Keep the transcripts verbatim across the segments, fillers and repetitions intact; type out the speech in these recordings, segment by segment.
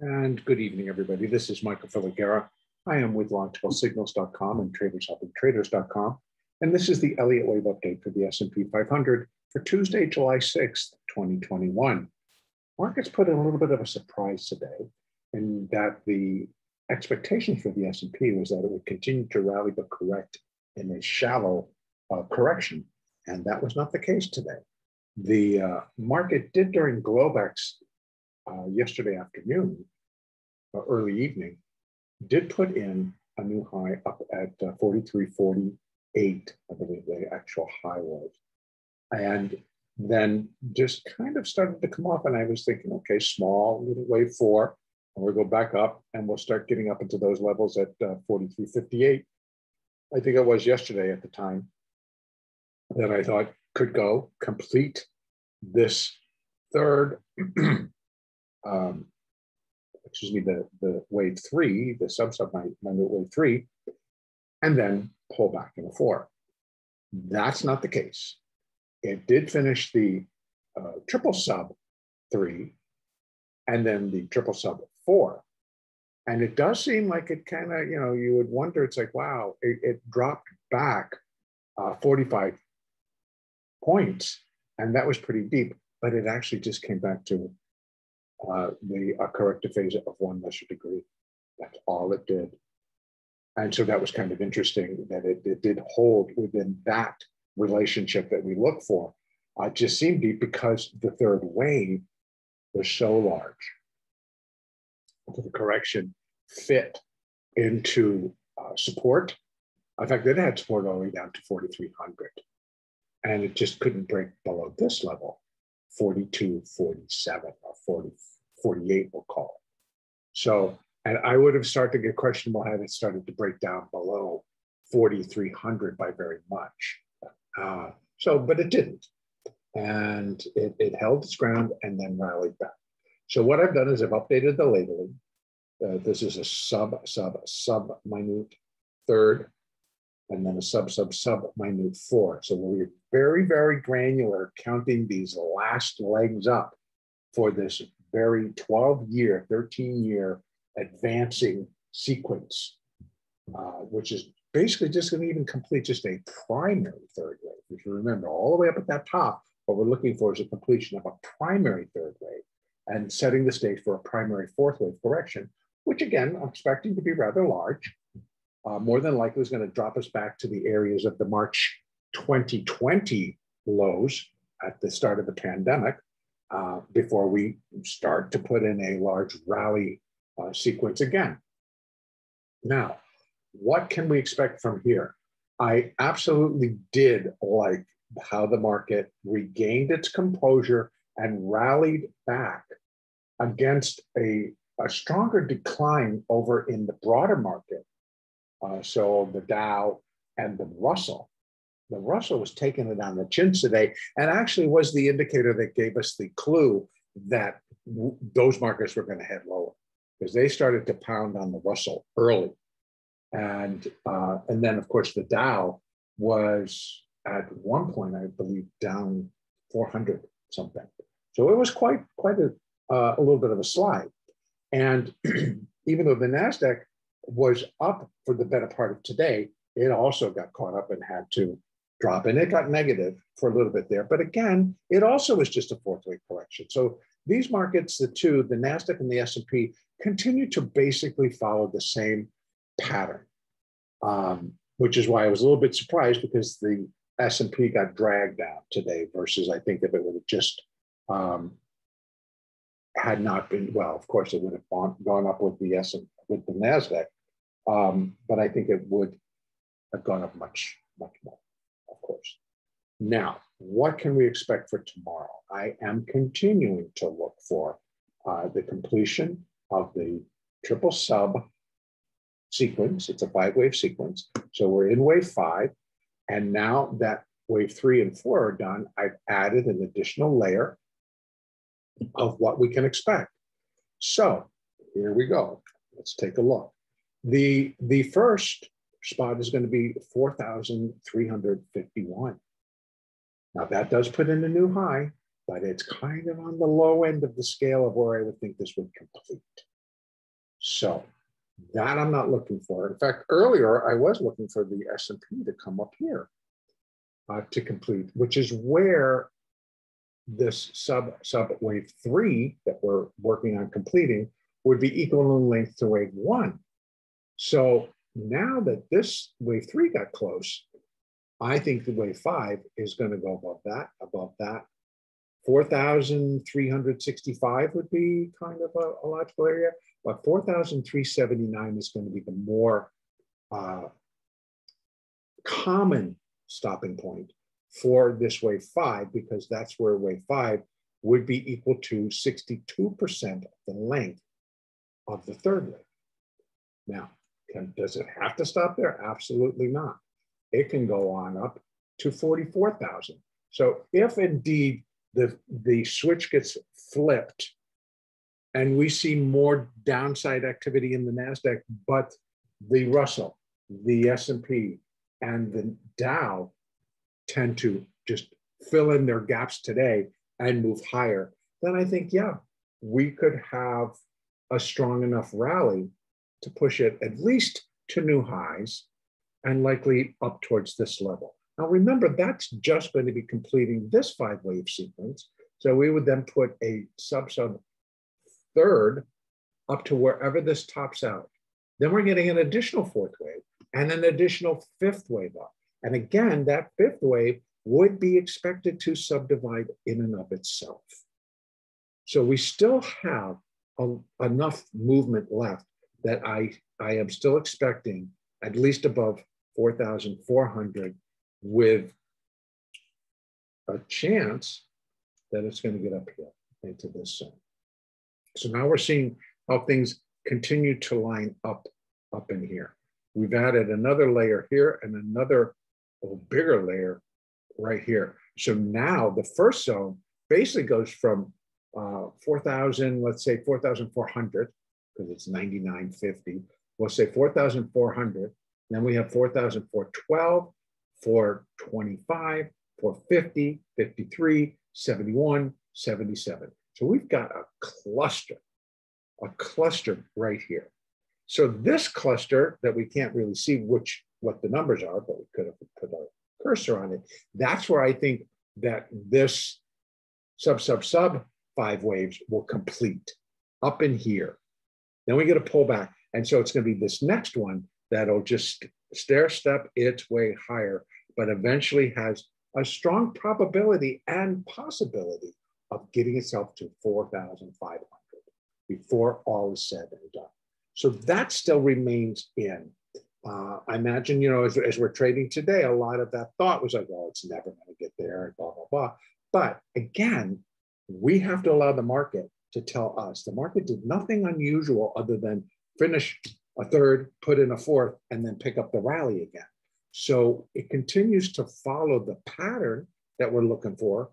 And good evening, everybody. This is Michael Filighera. I am with Logical Signals dot com and Traders Helping Traders dot com. And this is the Elliott Wave update for the S and P five hundred for Tuesday, July sixth, twenty twenty-one. Markets put in a little bit of a surprise today in that the expectation for the S and P was that it would continue to rally but correct in a shallow uh, correction. And that was not the case today. The uh, market did during Globex Uh, yesterday afternoon, uh, early evening, did put in a new high up at uh, forty-three forty-eight, I believe the actual high was. And then just kind of started to come off, and I was thinking, okay, small little wave four, and we'll go back up and we'll start getting up into those levels at uh, forty-three fifty-eight. I think it was yesterday at the time that I thought could go complete this third Um, excuse me, the, the wave three, the sub-sub minute wave three, and then pull back in a four. That's not the case. It did finish the uh, triple sub three, and then the triple sub four. And it does seem like it kind of, you know, you would wonder, it's like, wow, it, it dropped back uh, forty-five points, and that was pretty deep, but it actually just came back to Uh, the uh, corrective phase of one lesser degree. That's all it did. And so that was kind of interesting that it, it did hold within that relationship that we look for. It uh, just seemed deep because the third wave was so large. So the correction fit into uh, support. In fact, it had support all the way down to forty-three hundred. And it just couldn't break below this level. forty-two forty-seven or forty, forty-eight, we'll call it. So, and I would have started to get questionable had it started to break down below forty-three hundred by very much. Uh, so, but it didn't. And it, it held its ground and then rallied back. So what I've done is I've updated the labeling. Uh, this is a sub, sub, sub minute third, and then a sub, sub, sub minute four. So we're very, very granular counting these last legs up for this very twelve year, thirteen year advancing sequence, uh, which is basically just gonna even complete just a primary third wave. If you remember, all the way up at that top, what we're looking for is a completion of a primary third wave and setting the stage for a primary fourth wave correction, which again, I'm expecting to be rather large. Uh, more than likely is going to drop us back to the areas of the March twenty twenty lows at the start of the pandemic uh, before we start to put in a large rally uh, sequence again. Now, what can we expect from here? I absolutely did like how the market regained its composure and rallied back against a, a stronger decline over in the broader market. Uh, so the Dow and the Russell. The Russell was taking it on the chin today and actually was the indicator that gave us the clue that those markets were going to head lower because they started to pound on the Russell early. And, uh, and then, of course, the Dow was at one point, I believe, down four hundred something. So it was quite, quite a, uh, a little bit of a slide. And even though the NASDAQ was up for the better part of today, it also got caught up and had to drop. And it got negative for a little bit there. But again, it also was just a fourth wave correction. So these markets, the two, the NASDAQ and the S and P, continue to basically follow the same pattern, um, which is why I was a little bit surprised because the S and P got dragged down today versus I think if it would have just um, had not been, well, of course, it would have gone, gone up with the S and P, with the NASDAQ. Um, but I think it would have gone up much, much more, of course. Now, what can we expect for tomorrow? I am continuing to look for uh, the completion of the triple sub sequence. It's a five wave sequence. So we're in wave five. And now that wave three and four are done, I've added an additional layer of what we can expect. So here we go. Let's take a look. The, the first spot is going to be four thousand three hundred fifty-one. Now that does put in a new high, but it's kind of on the low end of the scale of where I would think this would complete. So that I'm not looking for. In fact, earlier I was looking for the S and P to come up here uh, to complete, which is where this sub sub wave three that we're working on completing would be equal in length to wave one. So now that this wave three got close, I think the wave five is going to go above that, above that. four thousand three hundred sixty-five would be kind of a, a logical area, but four thousand three hundred seventy-nine is going to be the more uh, common stopping point for this wave five, because that's where wave five would be equal to sixty-two percent of the length of the third wave. Now, can, does it have to stop there? Absolutely not. It can go on up to forty-four thousand. So if indeed the, the switch gets flipped and we see more downside activity in the NASDAQ, but the Russell, the S and P, and the Dow tend to just fill in their gaps today and move higher, then I think, yeah, we could have a strong enough rally to push it at least to new highs and likely up towards this level. Now remember, that's just going to be completing this five wave sequence. So we would then put a sub sub third up to wherever this tops out. Then we're getting an additional fourth wave and an additional fifth wave up. And again, that fifth wave would be expected to subdivide in and of itself. So we still have a, enough movement left that I, I am still expecting at least above four thousand four hundred, with a chance that it's going to get up here into this zone. So now we're seeing how things continue to line up, up in here. We've added another layer here and another bigger layer right here. So now the first zone basically goes from uh, four thousand, let's say four thousand four hundred, because it's ninety-nine fifty. We'll say four thousand four hundred, then we have four thousand four hundred twelve, four twenty-five, four fifty, fifty-three, seventy-one, seventy-seven. So we've got a cluster, a cluster right here. So this cluster that we can't really see which what the numbers are, but we could have put our cursor on it. That's where I think that this sub, sub, sub five waves will complete up in here. Then we get a pullback. And so it's going to be this next one that'll just stair step its way higher, but eventually has a strong probability and possibility of getting itself to four thousand five hundred before all is said and done. So that still remains in. Uh, I imagine, you know, as, as we're trading today, a lot of that thought was like, oh, it's never going to get there, and blah, blah, blah. But again, we have to allow the market to tell us. The market did nothing unusual other than finish a third, put in a fourth, and then pick up the rally again. So it continues to follow the pattern that we're looking for.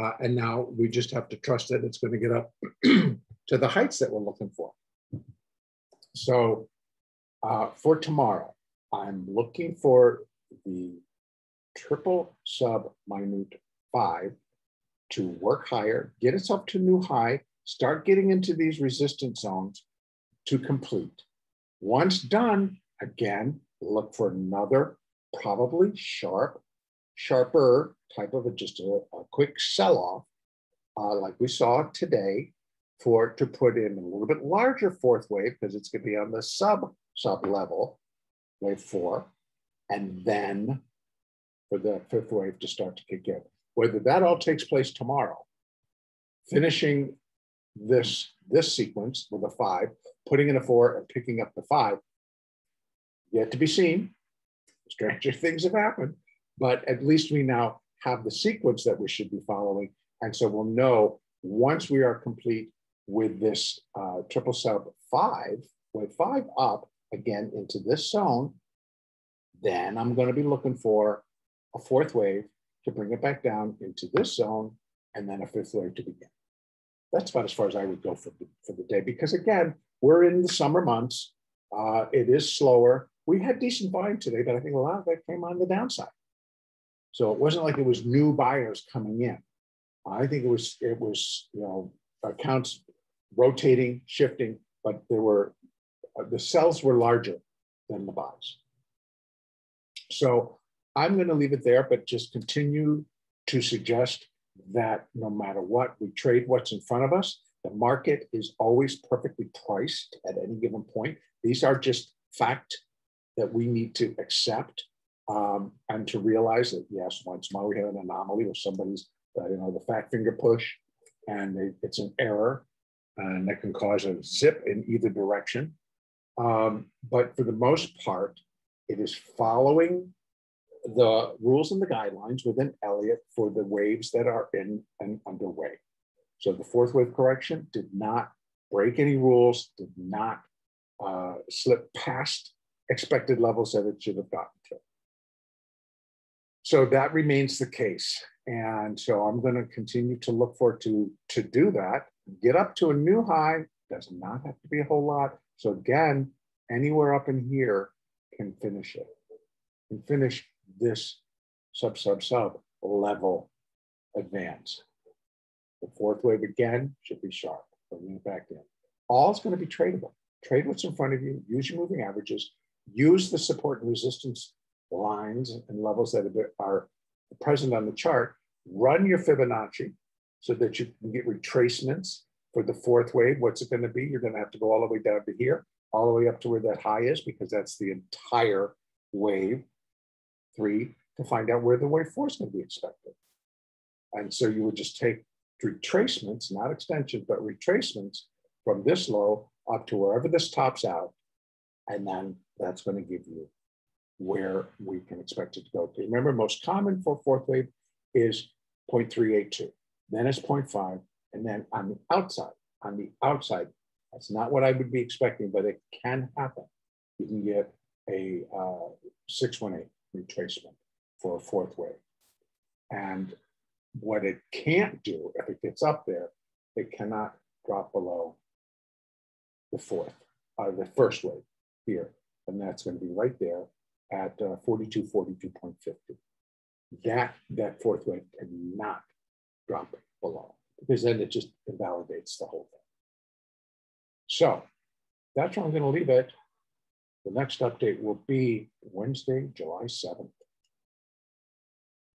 Uh, and now we just have to trust that it's going to get up to the heights that we're looking for. So uh, for tomorrow, I'm looking for the triple sub minute five to work higher, get us up to new high, start getting into these resistance zones, to complete. Once done, again, look for another probably sharp, sharper type of a, just a, a quick sell-off uh, like we saw today for to put in a little bit larger fourth wave because it's going to be on the sub, sub level, wave four, and then for the fifth wave to start to kick in. Whether that all takes place tomorrow, finishing this, this sequence with a five, putting in a four and picking up the five. Yet to be seen, stranger things have happened, but at least we now have the sequence that we should be following. And so we'll know once we are complete with this uh, triple sub five, with five up again into this zone, then I'm gonna be looking for a fourth wave to bring it back down into this zone and then a fifth wave to begin. That's about as far as I would go for the, for the day, because again, we're in the summer months. Uh, it is slower. We had decent buying today, but I think a lot of that came on the downside. So it wasn't like it was new buyers coming in. I think it was, it was, you know, accounts rotating, shifting, but there were the sells were larger than the buys. So I'm going to leave it there, but just continue to suggest that no matter what, we trade what's in front of us. The market is always perfectly priced at any given point. These are just facts that we need to accept um, and to realize that, yes, once more we had an anomaly with somebody's, uh, you know, the fat finger push, and they, it's an error, and that can cause a zip in either direction. Um, but for the most part, it is following the rules and the guidelines within Elliott for the waves that are in and underway. So the fourth wave correction did not break any rules, did not uh, slip past expected levels that it should have gotten to. So that remains the case. And so I'm going to continue to look for to, to do that, get up to a new high, does not have to be a whole lot. So again, anywhere up in here can finish it, can finish this sub, sub, sub level advance. The fourth wave again should be sharp, but lean back in. All is going to be tradable. Trade what's in front of you, use your moving averages, use the support and resistance lines and levels that are present on the chart, run your Fibonacci so that you can get retracements for the fourth wave. What's it going to be? You're going to have to go all the way down to here, all the way up to where that high is, because that's the entire wave three, to find out where the wave four is going to be expected. And so you would just take retracements, not extensions, but retracements from this low up to wherever this tops out. And then that's going to give you where we can expect it to go to. Remember, most common for fourth wave is zero point three eight two, then it's zero point five, and then on the outside, on the outside, that's not what I would be expecting, but it can happen. You can get a uh, six one eight retracement for a fourth wave. And what it can't do, if it gets up there, it cannot drop below the fourth, uh, the first wave here. And that's going to be right there at uh, forty-two forty-two point five zero. That, that fourth wave cannot drop below, because then it just invalidates the whole thing. So that's where I'm going to leave it. The next update will be Wednesday, July seventh.